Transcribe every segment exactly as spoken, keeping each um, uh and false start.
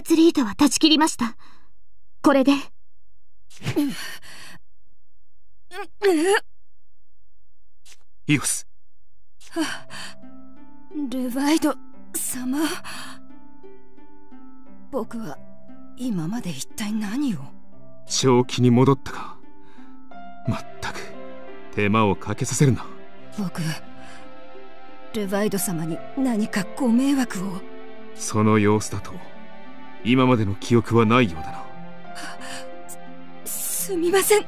操り糸は断ち切りました。これで。イオス。ルヴァイド様。僕は今まで一体何を。正気に戻ったか。まったく手間をかけさせるな。僕、ルヴァイド様に何かご迷惑を。その様子だと今までの記憶はないようだな。す、すみません。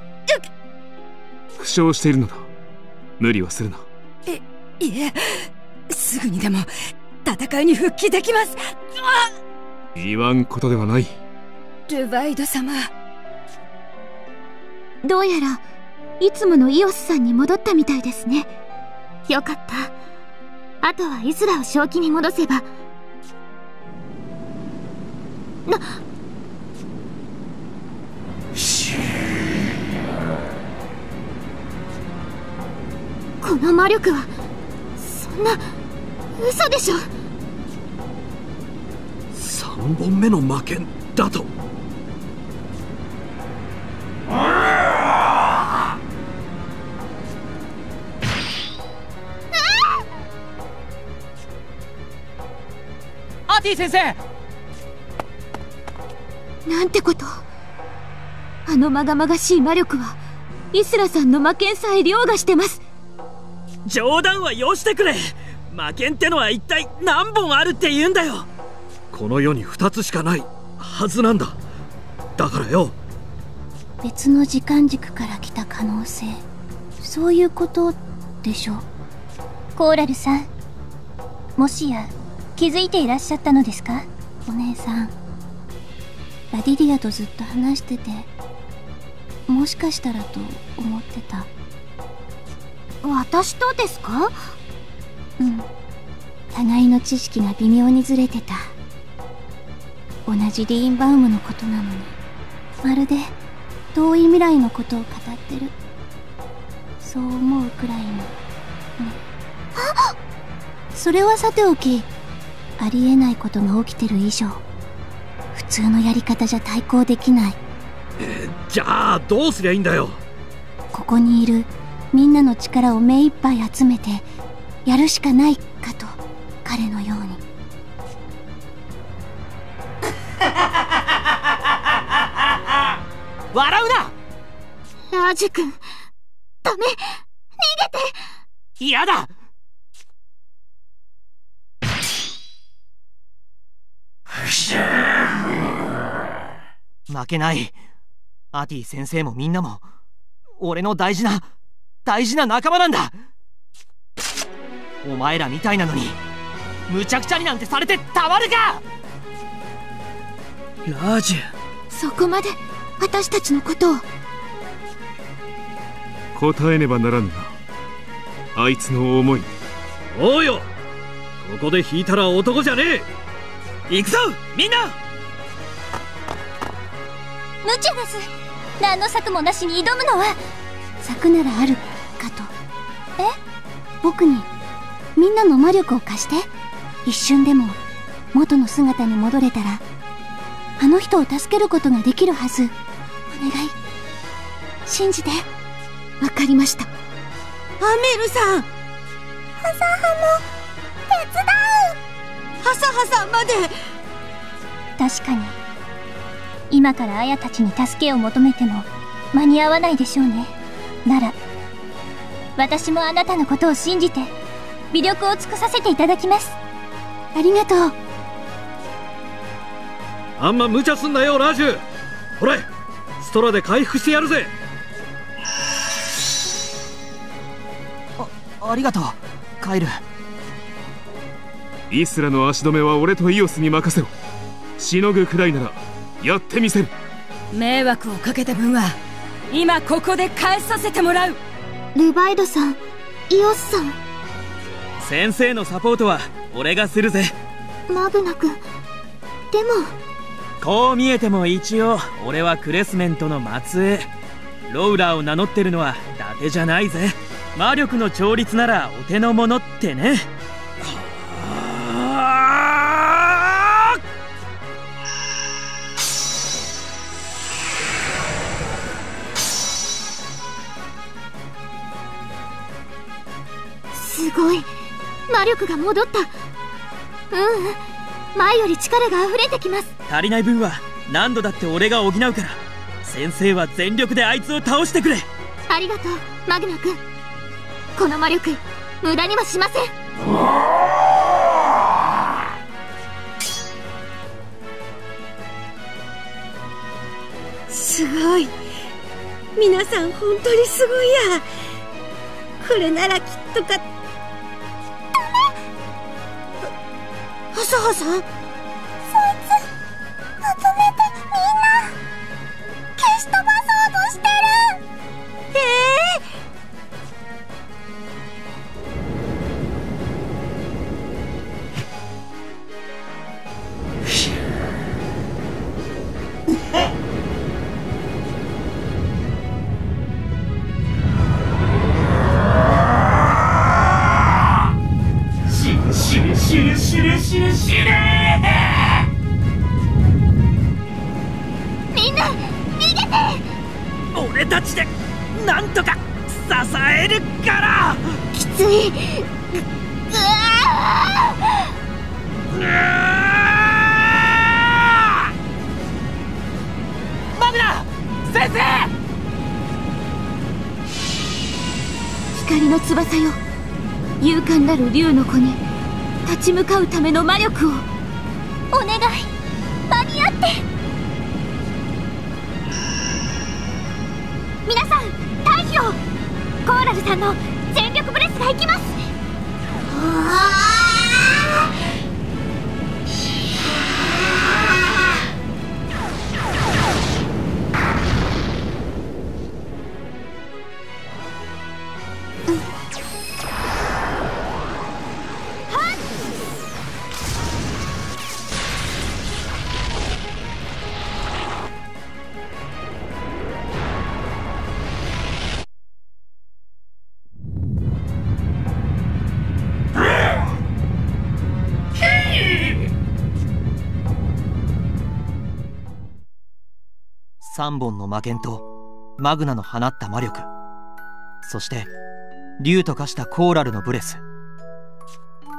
負傷しているのだ。無理はするな。え、いえ、すぐにでも戦いに復帰できます。言わんことではない。ルヴァイド様、どうやらいつものイオスさんに戻ったみたいですね。よかった。あとはイズラを正気に戻せばな。この魔力はそんな嘘でしょ。さんぼんめの魔剣だと。アーティ先生、なんてこと。あのまがまがしい魔力はイスラさんの魔剣さえ凌駕してます。冗談はよしてくれ。魔剣ってのは一体何本あるって言うんだよ。この世にふたつしかないはずなんだ。だからよ。別の時間軸から来た可能性、そういうことでしょう。コーラルさん、もしや気づいていらっしゃったのですか。お姉さん、ラディリアとずっと話してて、もしかしたらと思ってた。私とですか？うん。互いの知識が微妙にずれてた。同じリーンバウムのことなのに、まるで遠い未来のことを語ってる。そう思うくらいの。うん、あっ！それはさておき、ありえないことが起きてる以上、普通のやり方じゃ対抗できない。えー、じゃあどうすりゃいいんだよ。ここにいるみんなの力を目いっぱい集めてやるしかないかと、彼のように。笑うな。ラージュ君、ダメ、逃げて。嫌だ。負けない。アティ先生もみんなも俺の大事な大事な仲間なんだ。お前らみたいなのにむちゃくちゃになんてされてたまるか。ラージュ、そこまで私たちのことを。答えねばならんな、あいつの思い。おうよ、ここで引いたら男じゃねえ。行くぞみんな。無茶です。何の策もなしに挑むのは。策ならあるかと。え、僕にみんなの魔力を貸して、一瞬でも元の姿に戻れたらあの人を助けることができるはず。お願い、信じて。わかりました。アメルさん、ハサハも手伝う。ハサハさんまで。確かに今からアヤたちに助けを求めても間に合わないでしょうね。なら私もあなたのことを信じて魅力を尽くさせていただきます。ありがとう。あんま無茶すんなよラジュ。ほれ、ストラで回復してやるぜ。あ、ありがとうカイル。イスラの足止めは俺とイオスに任せろ。しのぐくらいならやってみせる。迷惑をかけた分は今ここで返させてもらう。ルヴァイドさん、イオスさん、先生のサポートは俺がするぜ。マグナ君、でもこう見えても一応俺はクレスメントの末裔。ロウラーを名乗ってるのは伊達じゃないぜ。魔力の調律ならお手の物ってね。すごい魔力が戻った。ううん、前より力が溢れてきます。足りない分は何度だって俺が補うから、先生は全力であいつを倒してくれ。ありがとうマグナ君、この魔力無駄にはしません。すごい、皆さん本当にすごいや。これならきっとか。あさはさん、そいつまとめてみんな消し飛ばそうとしてる。ええー竜の子に立ち向かうための魔力をお願い、間に合って。皆さん退避を。コーラルさんの全力ブレスがいきます。さんぼんの魔剣とマグナの放った魔力、そして竜と化したコーラルのブレス、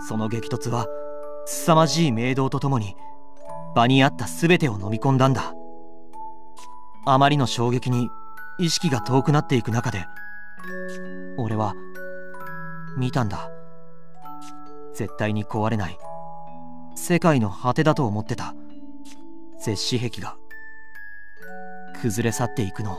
その激突は凄まじい明動とともに場にあった全てを飲み込んだんだ。あまりの衝撃に意識が遠くなっていく中で俺は見たんだ。絶対に壊れない世界の果てだと思ってた絶死壁が崩れ去っていくの。